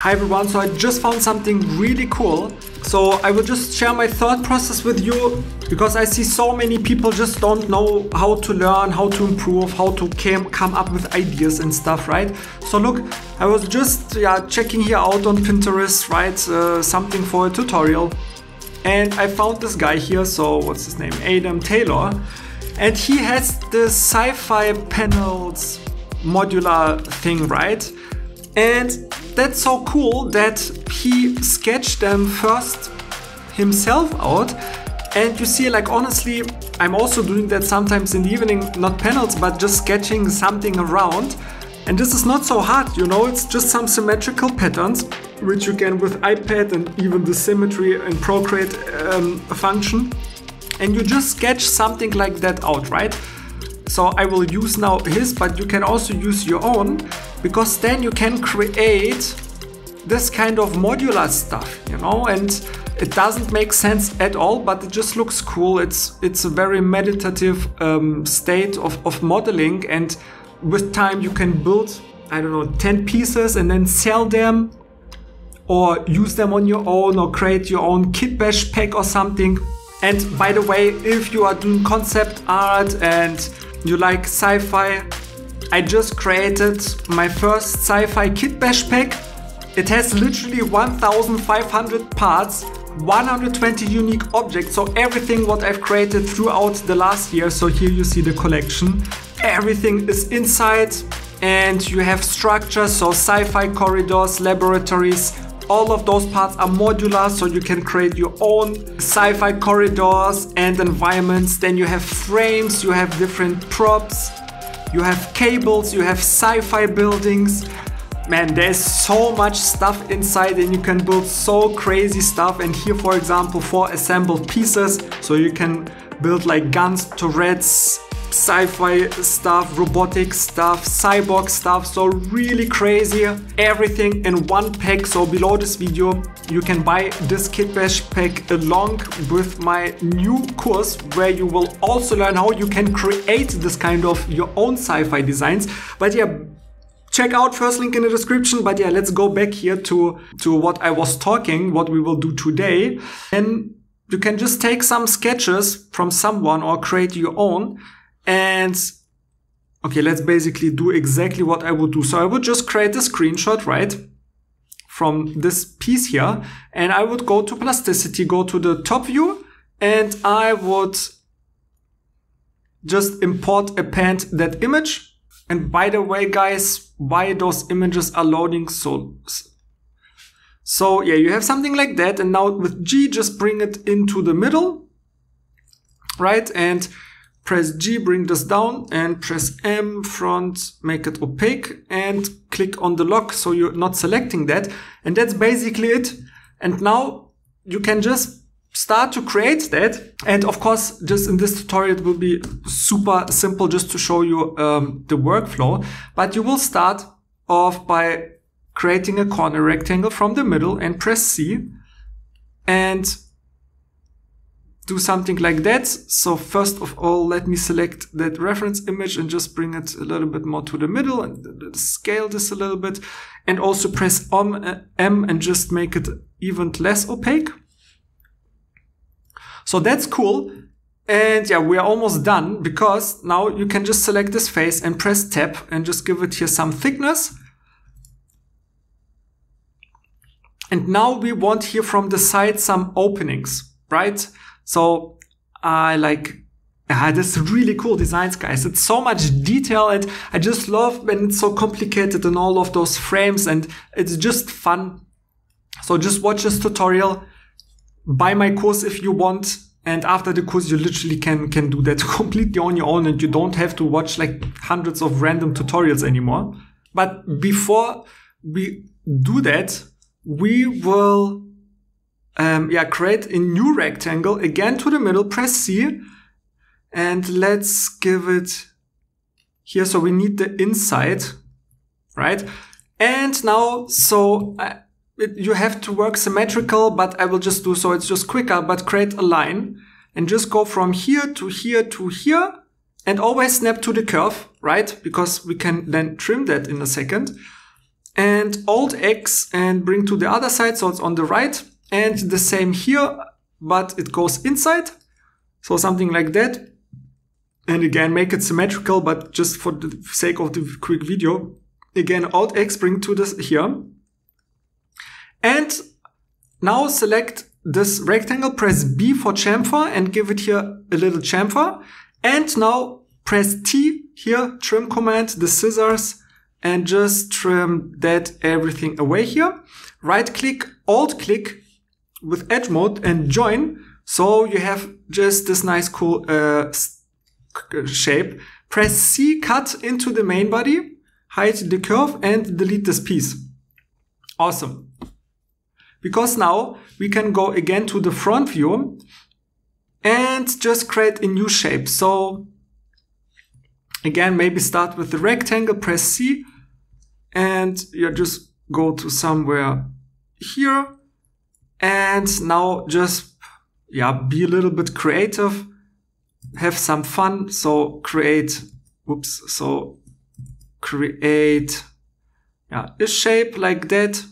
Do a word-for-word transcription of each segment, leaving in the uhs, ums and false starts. Hi everyone, so I just found something really cool. So I will just share my thought process with you because I see so many people just don't know how to learn, how to improve, how to came, come up with ideas and stuff, right? So look, I was just yeah, checking here out on Pinterest, right? Uh, something for a tutorial. And I found this guy here, so what's his name? Adam Taylor. And he has this sci-fi panels modular thing, right? And that's so cool that he sketched them first himself out. And you see, like, honestly, I'm also doing that sometimes in the evening, not panels, but just sketching something around. And this is not so hard, you know, it's just some symmetrical patterns, which you can with iPad and even the symmetry and Procreate um, function. And you just sketch something like that out, right? So I will use now his, but you can also use your own, because then you can create this kind of modular stuff, you know, and it doesn't make sense at all, but it just looks cool. It's it's a very meditative um, state of, of modeling, and with time you can build, I don't know, ten pieces and then sell them or use them on your own or create your own kit bash pack or something. And by the way, if you are doing concept art and you like sci-fi, I just created my first sci-fi kit bash pack. It has literally one thousand five hundred parts, one hundred twenty unique objects. So everything what I've created throughout the last year. So here you see the collection. Everything is inside and you have structures. So sci-fi corridors, laboratories, all of those parts are modular. So you can create your own sci-fi corridors and environments. Then you have frames, you have different props. You have cables, you have sci-fi buildings. Man, there's so much stuff inside and you can build so crazy stuff. And here, for example, four assembled pieces. So you can build like guns, turrets, sci-fi stuff, robotic stuff, cyborg stuff. So really crazy. Everything in one pack. So below this video, you can buy this kit bash pack along with my new course where you will also learn how you can create this kind of your own sci-fi designs. But yeah, check out first link in the description. But yeah, let's go back here to, to what I was talking, what we will do today. And you can just take some sketches from someone or create your own. And okay, let's basically do exactly what I would do. So I would just create a screenshot, right? From this piece here, and I would go to Plasticity, go to the top view, and I would just import append that image. And by the way, guys, why those images are loading so so yeah, you have something like that, and now with G just bring it into the middle, right? And press G, bring this down, and press M front, make it opaque, and click on the lock, so you're not selecting that. And that's basically it. And now you can just start to create that. And of course, just in this tutorial, it will be super simple just to show you um, the workflow. But you will start off by creating a corner rectangle from the middle and press C and do something like that. So first of all, let me select that reference image and just bring it a little bit more to the middle and scale this a little bit, and also press M and just make it even less opaque. So that's cool. And yeah, we are almost done, because now you can just select this face and press Tab and just give it here some thickness. And now we want here from the side some openings, right? So I uh, like, ah, this is really cool designs, guys. It's so much detail, and I just love when it's so complicated and all of those frames, and it's just fun. So just watch this tutorial, buy my course if you want. And after the course, you literally can, can do that completely on your own, and you don't have to watch like hundreds of random tutorials anymore. But before we do that, we will Um, yeah, create a new rectangle, again to the middle, press C, and let's give it here. So we need the inside, right? And now, so I, it, you have to work symmetrical, but I will just do so, it's just quicker, but create a line and just go from here to here to here and always snap to the curve, right? Because we can then trim that in a second. and alt X and bring to the other side, so it's on the right, and the same here, but it goes inside, so something like that. And again, make it symmetrical, but just for the sake of the quick video, again, alt X, bring to this here, and now select this rectangle, press B for chamfer and give it here a little chamfer, and now press T here, trim command, the scissors, and just trim that everything away here. Right click, alt click with edge mode and join, so you have just this nice cool uh, shape. Press C, cut into the main body, hide the curve and delete this piece. Awesome. Because now we can go again to the front view and just create a new shape. So again, maybe start with the rectangle, press C, and you just go to somewhere here. And now just, yeah, be a little bit creative, have some fun. So create, oops, so create, yeah, a shape like that.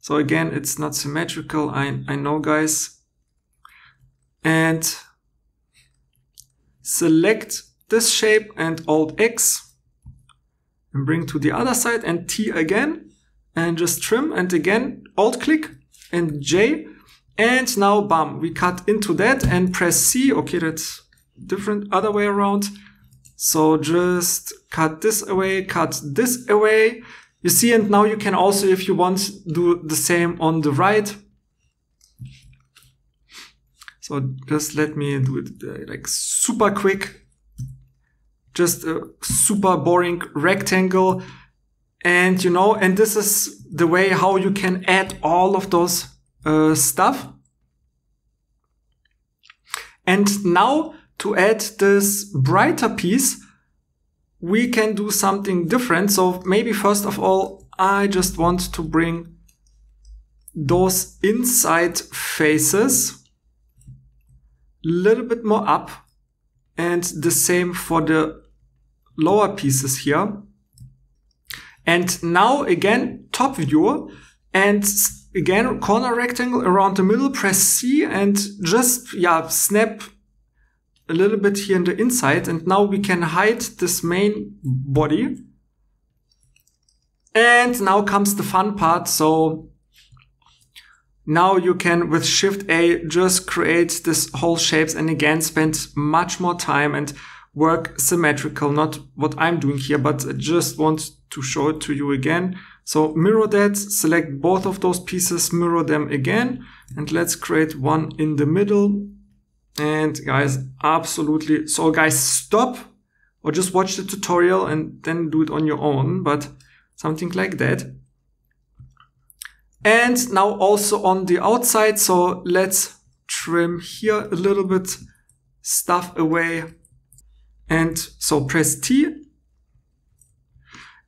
So again, it's not symmetrical, I, I know, guys. And select this shape and alt X and bring to the other side and T again and just trim and again alt click and J. And now bam, we cut into that and press C. Okay, that's different, other way around. So just cut this away, cut this away. You see, and now you can also, if you want, do the same on the right. So just let me do it like super quick. Just a super boring rectangle. And you know, and this is the way how you can add all of those uh, stuff. And now to add this brighter piece, we can do something different. So maybe first of all, I just want to bring those inside faces a little bit more up, and the same for the lower pieces here. And now again, top view, and again, corner rectangle around the middle, press C and just, yeah, snap a little bit here in the inside, and now we can hide this main body. And now comes the fun part. So now you can with Shift A just create this whole shapes and again spend much more time and work symmetrical, not what I'm doing here, but I just want to show it to you again. So mirror that, select both of those pieces, mirror them again, and let's create one in the middle. And guys, absolutely. So guys, stop or just watch the tutorial and then do it on your own, but something like that. And now also on the outside. So let's trim here a little bit stuff away. And so press T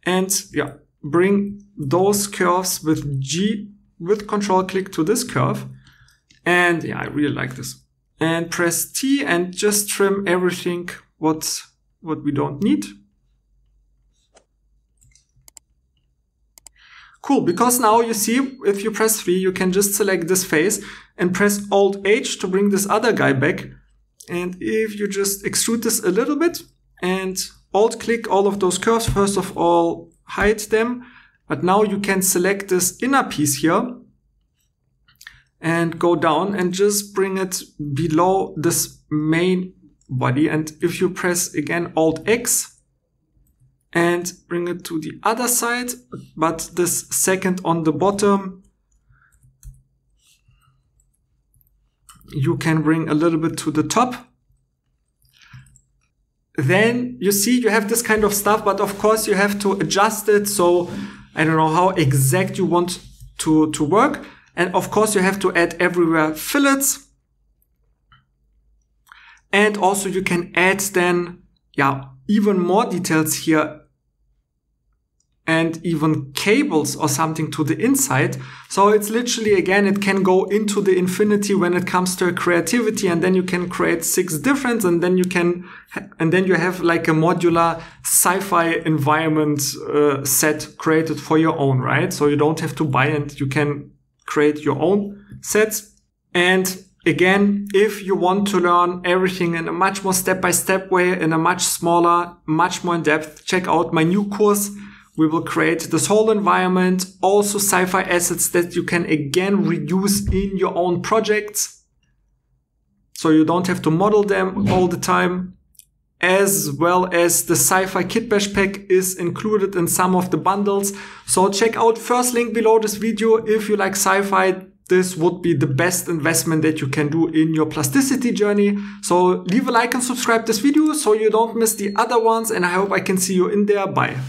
and yeah, bring those curves with G with control click to this curve. And yeah, I really like this. And press T and just trim everything what, what we don't need. Cool, because now you see, if you press three, you can just select this face and press Alt H to bring this other guy back. And if you just extrude this a little bit and Alt click all of those curves, first of all, hide them. But now you can select this inner piece here and go down and just bring it below this main body. And if you press again Alt X and bring it to the other side, but this second on the bottom, you can bring a little bit to the top. Then you see you have this kind of stuff, but of course you have to adjust it. So I don't know how exact you want to, to work. And of course you have to add everywhere fillets. And also you can add then, yeah, even more details here and even cables or something to the inside. So it's literally, again, it can go into the infinity when it comes to creativity, and then you can create six different, and then you can, and then you have like a modular sci-fi environment uh, set created for your own, right? So you don't have to buy and you can create your own sets. And again, if you want to learn everything in a much more step-by-step way, in a much smaller, much more in-depth, check out my new course. We will create this whole environment, also sci-fi assets that you can again reuse in your own projects. So you don't have to model them all the time. As well as the sci-fi kit bash pack is included in some of the bundles. So check out first link below this video if you like sci-fi. This would be the best investment that you can do in your plasticity journey. So leave a like and subscribe this video so you don't miss the other ones, and I hope I can see you in there. Bye.